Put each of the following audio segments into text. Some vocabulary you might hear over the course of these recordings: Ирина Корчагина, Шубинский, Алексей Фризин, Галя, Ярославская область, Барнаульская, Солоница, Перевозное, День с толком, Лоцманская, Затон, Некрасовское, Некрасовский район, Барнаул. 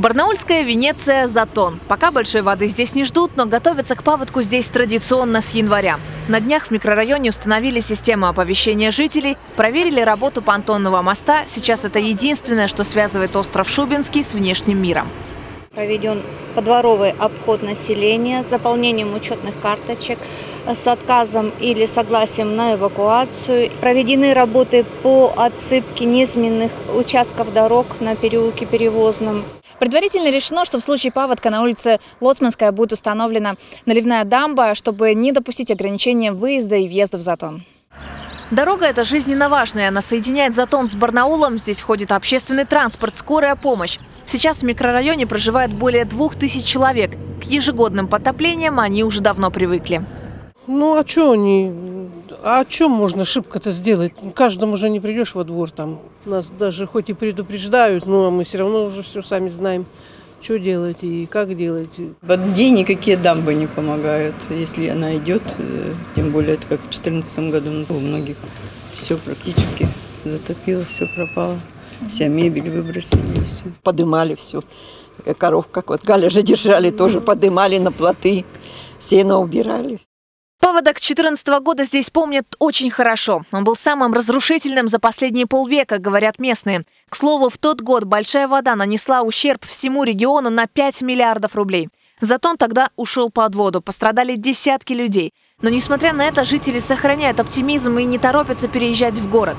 Барнаульская, Венеция, Затон. Пока большой воды здесь не ждут, но готовятся к паводку здесь традиционно с января. На днях в микрорайоне установили систему оповещения жителей, проверили работу понтонного моста. Сейчас это единственное, что связывает остров Шубинский с внешним миром. Проведен подворовый обход населения с заполнением учетных карточек, с отказом или согласием на эвакуацию. Проведены работы по отсыпке низменных участков дорог на переулке Перевозном. Предварительно решено, что в случае паводка на улице Лоцманская будет установлена наливная дамба, чтобы не допустить ограничения выезда и въезда в Затон. Дорога эта жизненно важная. Она соединяет Затон с Барнаулом. Здесь ходит общественный транспорт, скорая помощь. Сейчас в микрорайоне проживает более 2000 человек. К ежегодным потоплениям они уже давно привыкли. Ну а что они? А что можно шибко-то сделать? Каждому же не придешь во двор там. Нас даже хоть и предупреждают, но мы все равно уже все сами знаем, что делать и как делать. В воде никакие дамбы не помогают. Если она идет, тем более это как в 2014 году у многих все практически затопило, все пропало. Вся мебель выбросили, все. Подымали все. Коров, как вот Галя же держали, тоже подымали на плоты, сено убирали. Паводок 2014 года здесь помнят очень хорошо. Он был самым разрушительным за последние полвека, говорят местные. К слову, в тот год большая вода нанесла ущерб всему региону на 5 миллиардов рублей. Затон тогда ушел под воду, пострадали десятки людей. Но несмотря на это, жители сохраняют оптимизм и не торопятся переезжать в город.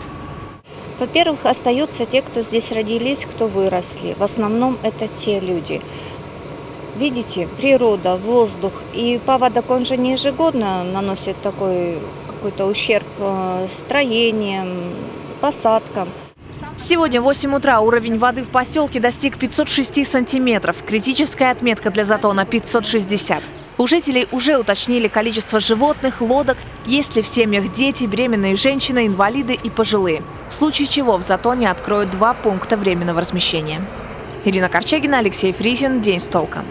Во-первых, остаются те, кто здесь родились, кто выросли. В основном это те люди. Видите, природа, воздух и паводок, он же не ежегодно наносит такой какой-то ущерб строениям, посадкам. Сегодня в 8 утра уровень воды в поселке достиг 506 сантиметров. Критическая отметка для Затона – 560. У жителей уже уточнили количество животных, лодок, есть ли в семьях дети, беременные женщины, инвалиды и пожилые. В случае чего в Затоне откроют 2 пункта временного размещения. Ирина Корчагина, Алексей Фризин. День с толком.